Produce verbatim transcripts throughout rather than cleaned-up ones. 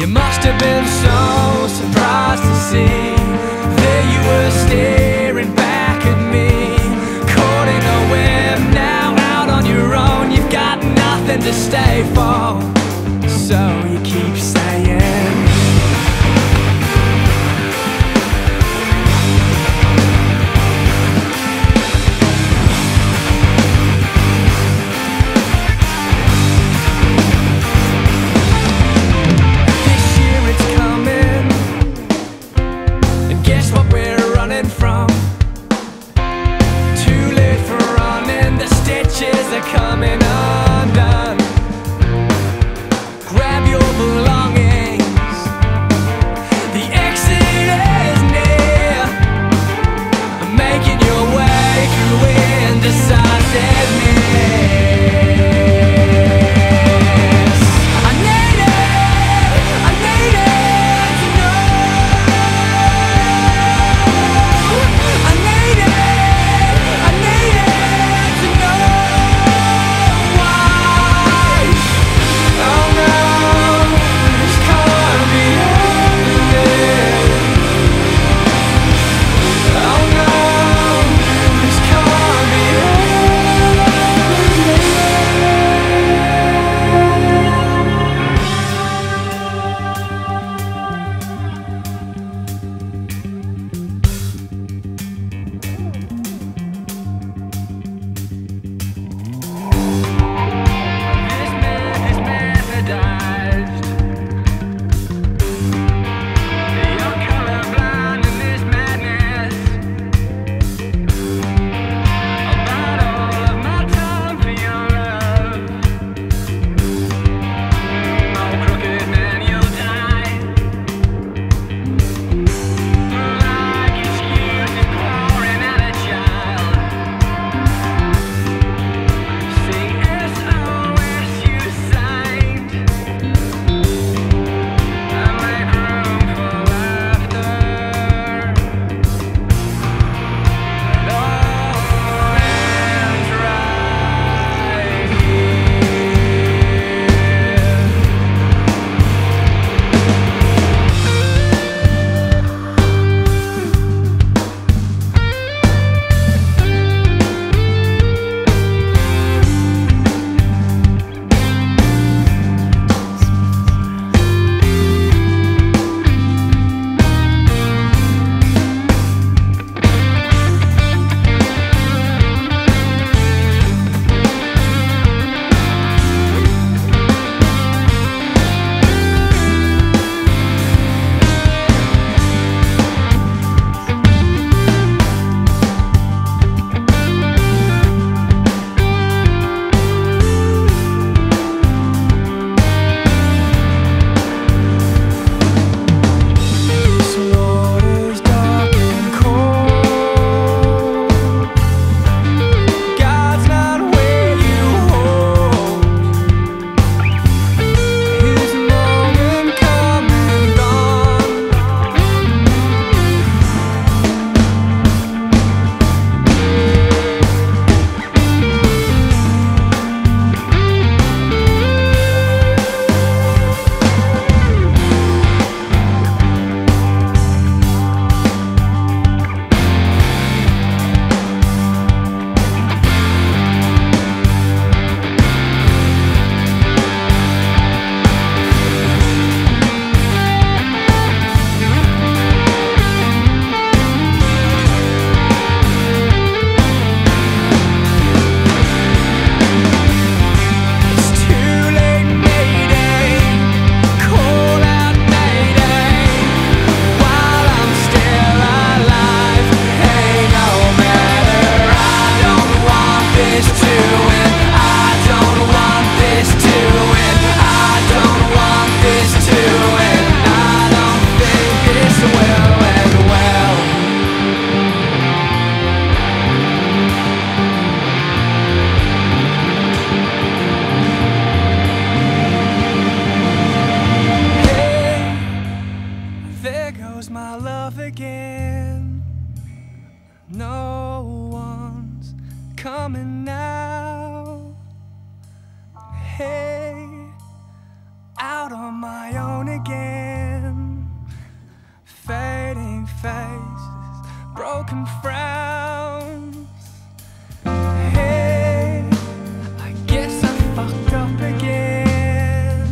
You must have been so surprised to see that you were staring back at me, caught in a whim, now out on your own. You've got nothing to stay for, so you keep saying. Coming undone. Grab your belongings, the exit is near. Making your way through indecisiveness. I need it, I need it to know. I need it, I need it to know. Again, no one's coming now. Hey, out on my own again. again. Fading faces, broken frowns. Hey, I guess I fucked up again.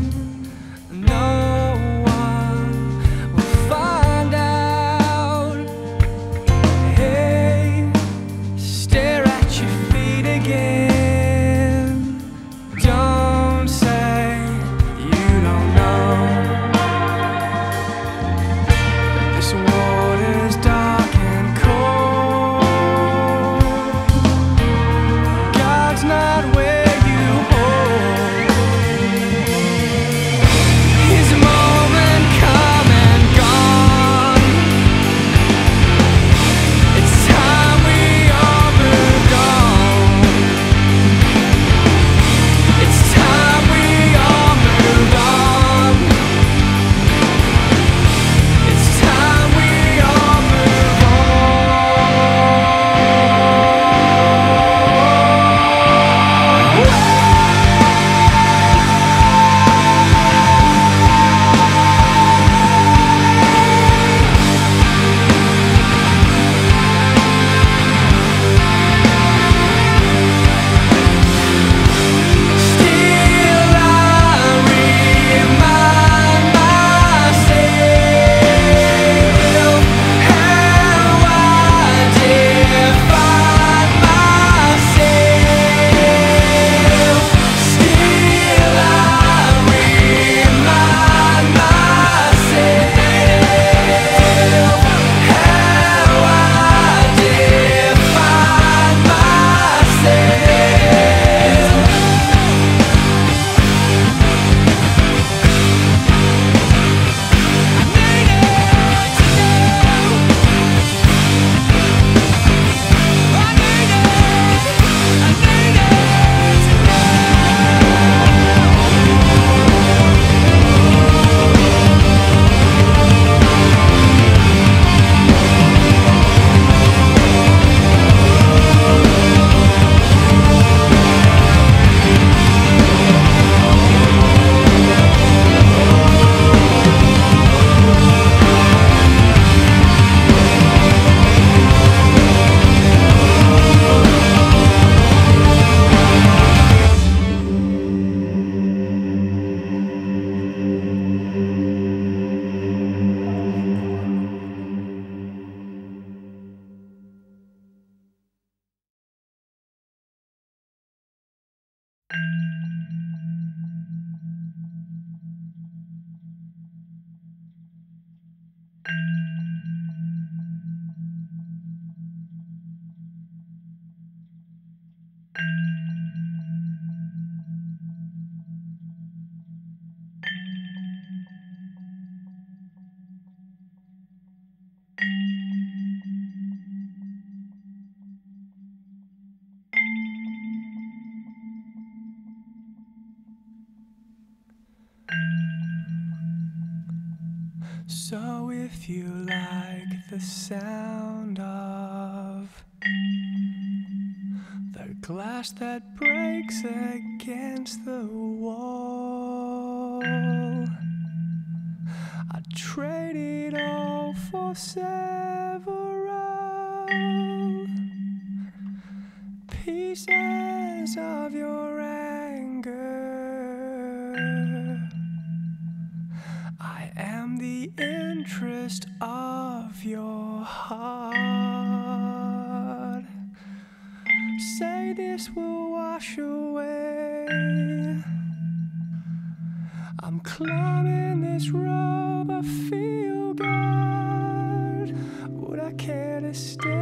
No one will find out. Hey, stare at your feet again. So if you like the sound of the glass that breaks against the wall, I'd trade it all for several pieces of your anger. I am the interest of your heart. Say this will wash away. I'm climbing this rope, I feel good. Would I care to stay?